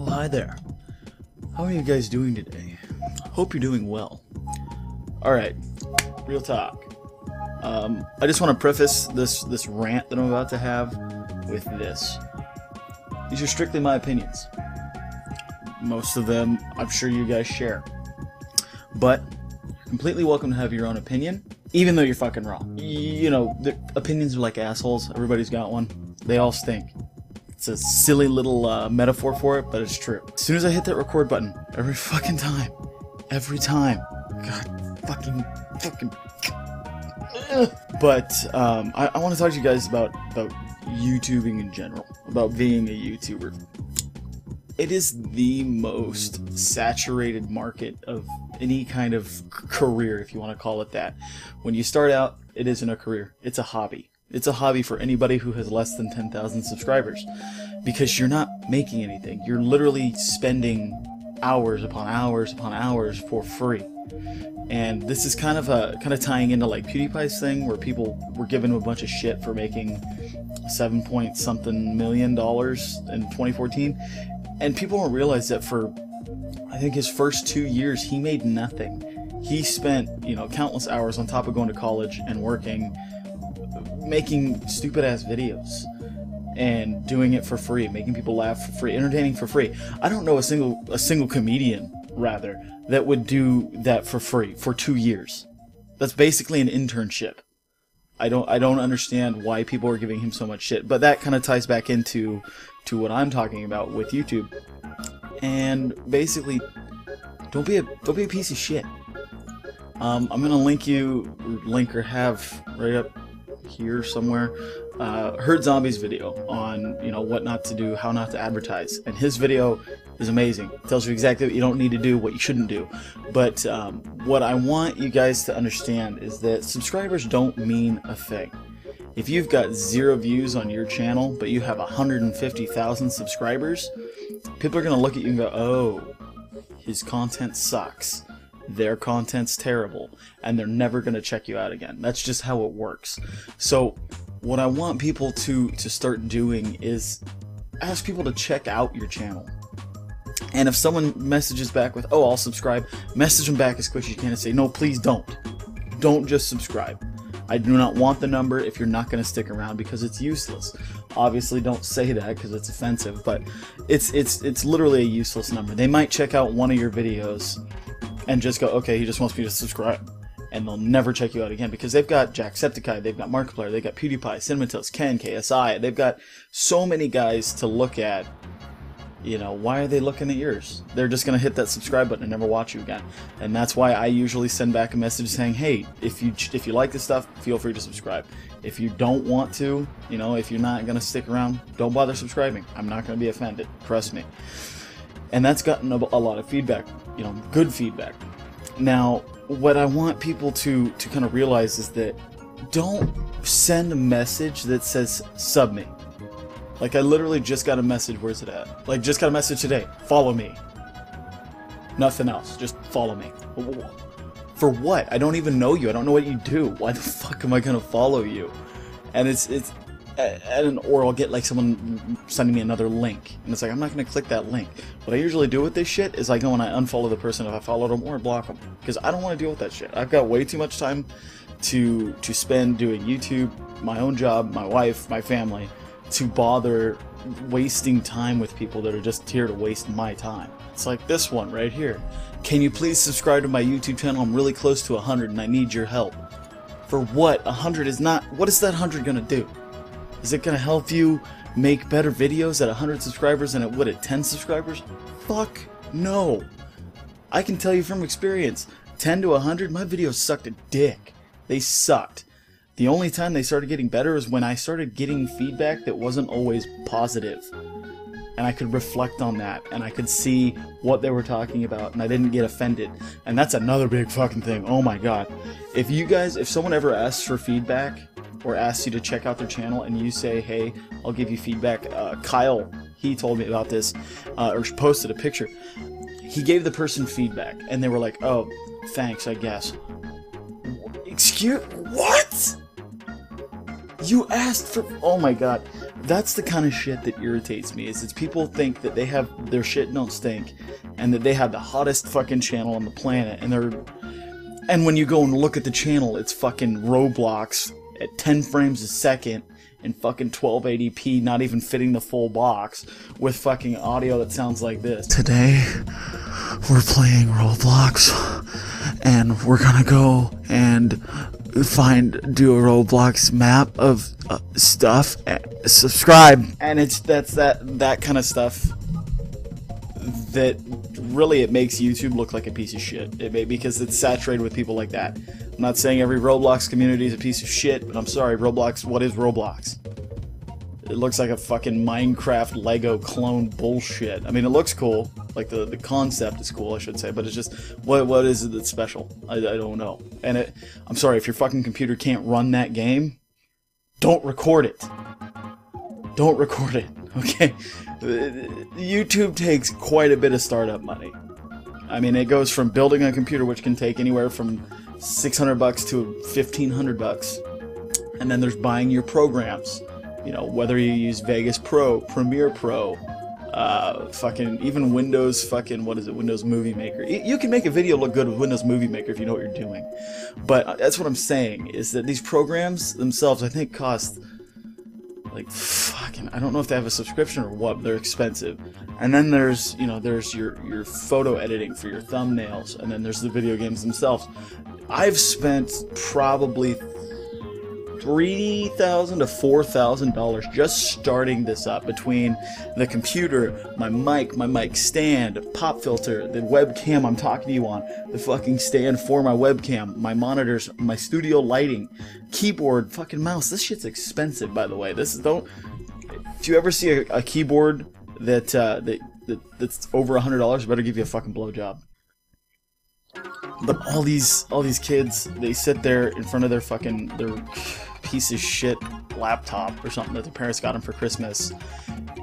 Oh, hi there. How are you guys doing today? Hope you're doing well. Alright, real talk. I just want to preface this rant that I'm about to have with this. These are strictly my opinions. Most of them, I'm sure you guys share. But, you're completely welcome to have your own opinion, even though you're fucking wrong. You know, the opinions are like assholes. Everybody's got one. They all stink. It's a silly little metaphor for it, but it's true. As soon as I hit that record button, every fucking time, God, fucking. But I want to talk to you guys about YouTubing in general, about being a YouTuber. It is the most saturated market of any kind of career, if you want to call it that. When you start out, it isn't a career, it's a hobby. It's a hobby for anybody who has less than 10,000 subscribers, because you're not making anything. You're literally spending hours upon hours upon hours for free. And this is kind of tying into like PewDiePie's thing, where people were giving him a bunch of shit for making $7-something million in 2014, and people don't realize that for I think his first 2 years he made nothing. He spent, you know, countless hours on top of going to college and working, making stupid ass videos and doing it for free, making people laugh for free, entertaining for free. I don't know a single comedian, rather, that would do that for free for 2 years. That's basically an internship. I don't understand why people are giving him so much shit, but that kind of ties back into what I'm talking about with YouTube. And basically, don't be a piece of shit. I'm gonna link or have right up here somewhere Herd Zombie's video on, you know, what not to do, how not to advertise, and his video is amazing. It tells you exactly what you don't need to do, what you shouldn't do. But what I want you guys to understand is that subscribers don't mean a thing. If you've got 0 views on your channel but you have 150,000 subscribers, people are gonna look at you and go, oh, his content sucks, their content's terrible, and they're never going to check you out again. That's just how it works. So what I want people to start doing is ask people to check out your channel. And if someone messages back with, oh, I'll subscribe, message them back as quick as you can and say, no, please don't. Don't just subscribe. I do not want the number if you're not going to stick around, because it's useless. Obviously, don't say that because it's offensive, but it's literally a useless number. They might check out one of your videos and just go, okay, he just wants me to subscribe, and they'll never check you out again, because they've got Jacksepticeye, they've got Markiplier, they've got PewDiePie, Cinematos, Ken, KSI, they've got so many guys to look at. You know, why are they looking at yours? They're just gonna hit that subscribe button and never watch you again. And that's why I usually send back a message saying, hey, if you like this stuff, feel free to subscribe. If you don't want to, you know, if you're not gonna stick around, don't bother subscribing. I'm not gonna be offended, trust me. And that's gotten a lot of feedback, you know, good feedback. Now, what I want people to kind of realize is that don't send a message that says, sub me. Like, I literally just got a message, where's it at? Like, just got a message today, follow me. Nothing else, just follow me. For what? I don't even know you, I don't know what you do. Why the fuck am I gonna follow you? And or I'll get like someone sending me another link, and it's like, I'm not going to click that link. What I usually do with this shit is I go and I unfollow the person if I followed them, or block them, because I don't want to deal with that shit. I've got way too much time to spend doing YouTube, my own job, my wife, my family, to bother wasting time with people that are just here to waste my time. It's like this one right here. Can you please subscribe to my YouTube channel? I'm really close to 100 and I need your help. For what? 100 is not... What is that 100 going to do? Is it going to help you make better videos at 100 subscribers than it would at 10 subscribers? Fuck no. I can tell you from experience, 10 to 100, my videos sucked a dick. They sucked. The only time they started getting better is when I started getting feedback that wasn't always positive. And I could reflect on that, and I could see what they were talking about, and I didn't get offended. And that's another big fucking thing, oh my god. If someone ever asks for feedback, or asks you to check out their channel, and you say, hey, I'll give you feedback, Kyle, he told me about this, or posted a picture, he gave the person feedback, and they were like, oh, thanks, I guess. Excuse, what? You asked for, oh my god, That's the kind of shit that irritates me, is it's people think that they have their shit don't stink, and that they have the hottest fucking channel on the planet, and they're... And when you go and look at the channel, it's fucking Roblox at 10 frames a second, and fucking 1280p, not even fitting the full box, with fucking audio that sounds like this. Today, we're playing Roblox, and we're gonna go and do a Roblox map of stuff, and subscribe. And it's that kind of stuff that really it makes YouTube look like a piece of shit. Because it's saturated with people like that. I'm not saying every Roblox community is a piece of shit, but I'm sorry, Roblox, what is Roblox? It looks like a fucking Minecraft Lego clone bullshit. I mean, it looks cool, like the concept is cool, I should say, but it's just, what is it that's special? I don't know. And I'm sorry, if your fucking computer can't run that game, don't record it. Don't record it, okay? YouTube takes quite a bit of startup money. I mean, it goes from building a computer, which can take anywhere from $600 to $1,500, and then there's buying your programs, you know, whether you use Vegas Pro, Premiere Pro, fucking even Windows fucking, what is it, Windows Movie Maker. You can make a video look good with Windows Movie Maker if you know what you're doing, but that's what I'm saying, is that these programs themselves, I think, cost like fucking, I don't know if they have a subscription or what, but they're expensive. And then there's, you know, there's your photo editing for your thumbnails, and then there's the video games themselves. I've spent probably $3,000 to $4,000 just starting this up, between the computer, my mic stand, pop filter, the webcam I'm talking to you on, the fucking stand for my webcam, my monitors, my studio lighting, keyboard, fucking mouse. This shit's expensive, by the way. This is, don't, if you ever see a keyboard that that's over $100, better give you a fucking blowjob. But all these kids, they sit there in front of their fucking, their piece of shit laptop or something that their parents got them for Christmas,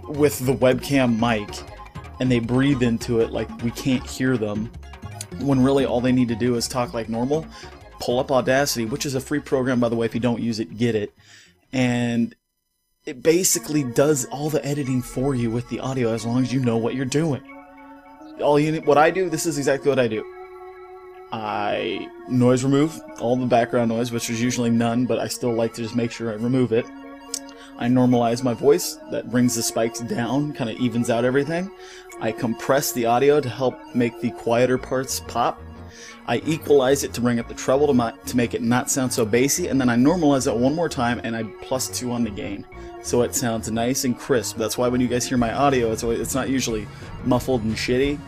with the webcam mic, and they breathe into it like we can't hear them, when really all they need to do is talk like normal, pull up Audacity, which is a free program, by the way. If you don't use it, get it, and it basically does all the editing for you with the audio, as long as you know what you're doing. All you need, what I do, this is exactly what I do. I noise remove all the background noise, which is usually none, but I still like to just make sure I remove it. I normalize my voice, that brings the spikes down, kind of evens out everything. I compress the audio to help make the quieter parts pop. I equalize it to bring up the treble to make it not sound so bassy, and then I normalize it one more time, and I +2 on the gain, so it sounds nice and crisp. That's why when you guys hear my audio, it's not usually muffled and shitty,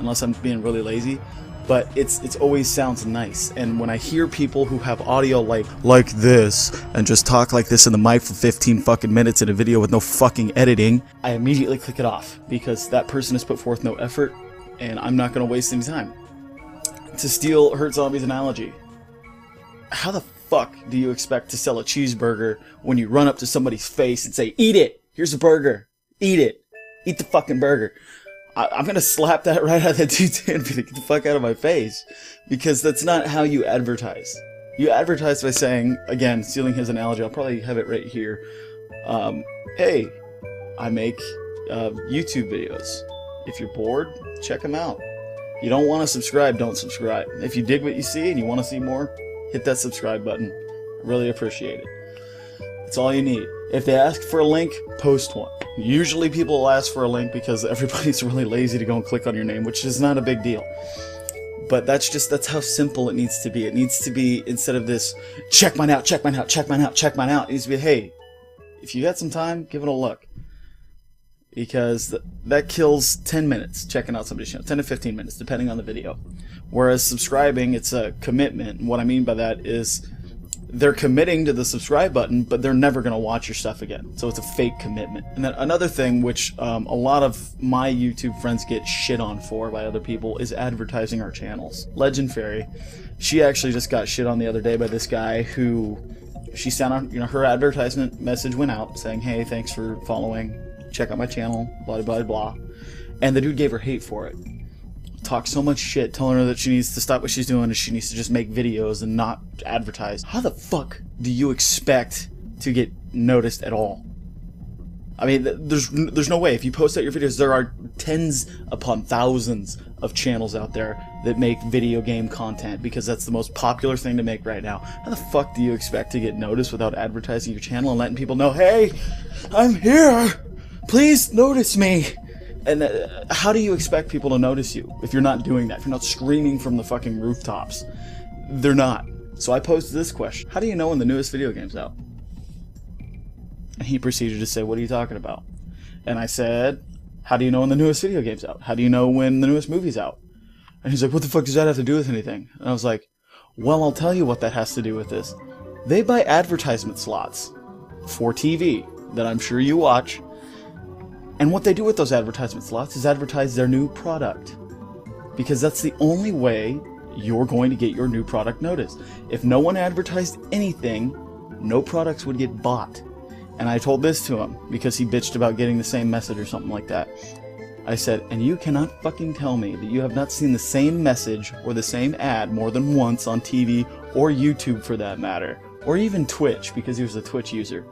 unless I'm being really lazy. But it's always sounds nice. And when I hear people who have audio like this, and just talk like this in the mic for 15 fucking minutes in a video with no fucking editing, I immediately click it off, because that person has put forth no effort, and I'm not going to waste any time. To steal Hurt Zombie's analogy, how the fuck do you expect to sell a cheeseburger when you run up to somebody's face and say, "Eat it! Here's a burger! Eat it! Eat the fucking burger!" I'm gonna slap that right out of that dude's hand to get the fuck out of my face, because that's not how you advertise. You advertise by saying, again, stealing his analogy, I'll probably have it right here, hey, I make YouTube videos. If you're bored, check them out. You don't want to subscribe, don't subscribe. If you dig what you see and you want to see more, hit that subscribe button. I really appreciate it. That's all you need. If they ask for a link, post one. Usually people will ask for a link because everybody's really lazy to go and click on your name, which is not a big deal. But that's how simple it needs to be. It needs to be, instead of this, check mine out, check mine out, check mine out, check mine out. It needs to be, hey, if you got some time, give it a look. Because that kills 10 minutes, checking out somebody's channel, 10 to 15 minutes, depending on the video. Whereas subscribing, it's a commitment. And what I mean by that is, they're committing to the subscribe button, but they're never going to watch your stuff again. So it's a fake commitment. And then another thing which a lot of my YouTube friends get shit on for by other people is advertising our channels. Legendfairy, she actually just got shit on the other day by this guy who, she sent out, you know, her advertisement message went out saying, hey, thanks for following, check out my channel, blah, blah, blah. And the dude gave her hate for it. Talk so much shit, telling her that she needs to stop what she's doing and she needs to just make videos and not advertise. How the fuck do you expect to get noticed at all? I mean, there's no way. If you post out your videos, there are tens upon thousands of channels out there that make video game content, because that's the most popular thing to make right now. How the fuck do you expect to get noticed without advertising your channel and letting people know, hey, I'm here, please notice me? And how do you expect people to notice you if you're not doing that, if you're not screaming from the fucking rooftops? They're not. So I posed this question: how do you know when the newest video game's out? And he proceeded to say, what are you talking about? And I said, how do you know when the newest video game's out? How do you know when the newest movie's out? And he's like, what the fuck does that have to do with anything? And I was like, well, I'll tell you what that has to do with this. They buy advertisement slots for TV that I'm sure you watch. And what they do with those advertisement slots is advertise their new product. Because that's the only way you're going to get your new product noticed. If no one advertised anything, no products would get bought. And I told this to him because he bitched about getting the same message or something like that. I said, and you cannot fucking tell me that you have not seen the same message or the same ad more than once on TV or YouTube for that matter. Or even Twitch, because he was a Twitch user.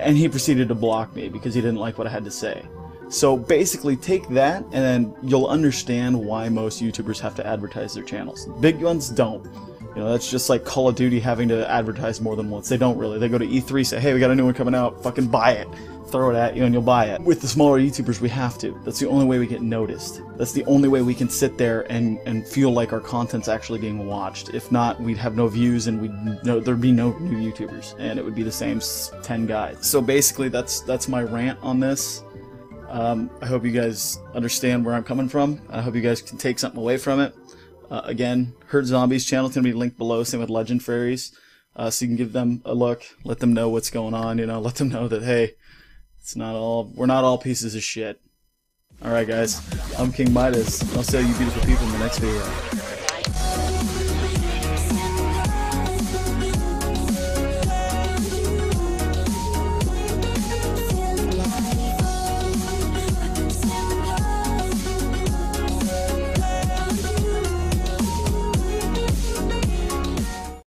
And he proceeded to block me because he didn't like what I had to say. So basically take that and then you'll understand why most YouTubers have to advertise their channels. Big ones don't. You know, that's just like Call of Duty having to advertise more than once. They don't really. They go to E3, say, hey, we got a new one coming out, fucking buy it. Throw it at you and you'll buy it. With the smaller YouTubers, we have to. That's the only way we get noticed. That's the only way we can sit there and feel like our content's actually being watched. If not, we'd have no views and there'd be no new YouTubers. And it would be the same 10 guys. So basically, that's my rant on this. I hope you guys understand where I'm coming from. I hope you guys can take something away from it. Again, Herd Zombies channel is going to be linked below, same with Legendfairies, so you can give them a look, let them know what's going on, you know, let them know that, hey, we're not all pieces of shit. Alright guys, I'm King Midas, and I'll see you beautiful people in the next video.